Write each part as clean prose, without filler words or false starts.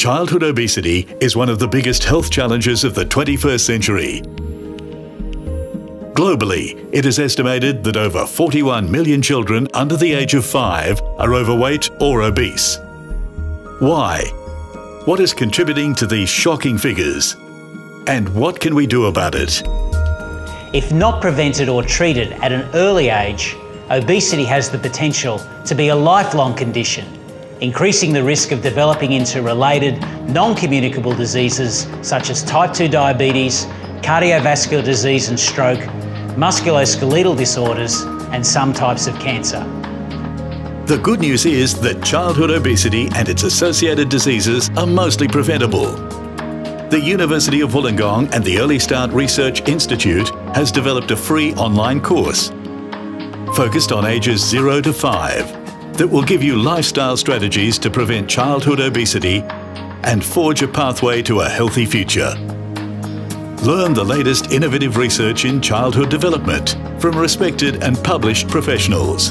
Childhood obesity is one of the biggest health challenges of the 21st century. Globally, it is estimated that over 41 million children under the age of 5 are overweight or obese. Why? What is contributing to these shocking figures? And what can we do about it? If not prevented or treated at an early age, obesity has the potential to be a lifelong condition, increasing the risk of developing into related non-communicable diseases such as type 2 diabetes, cardiovascular disease and stroke, musculoskeletal disorders and some types of cancer. The good news is that childhood obesity and its associated diseases are mostly preventable. The University of Wollongong and the Early Start Research Institute has developed a free online course focused on ages 0 to 5. That will give you lifestyle strategies to prevent childhood obesity and forge a pathway to a healthy future. Learn the latest innovative research in childhood development from respected and published professionals.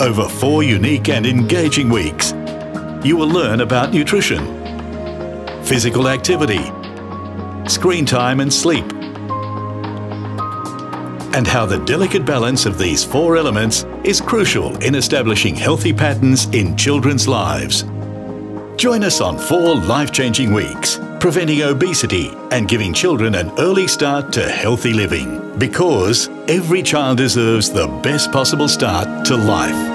Over 4 unique and engaging weeks, you will learn about nutrition, physical activity, screen time and sleep, and how the delicate balance of these 4 elements is crucial in establishing healthy patterns in children's lives. Join us on 4 life-changing weeks, preventing obesity and giving children an early start to healthy living, because every child deserves the best possible start to life.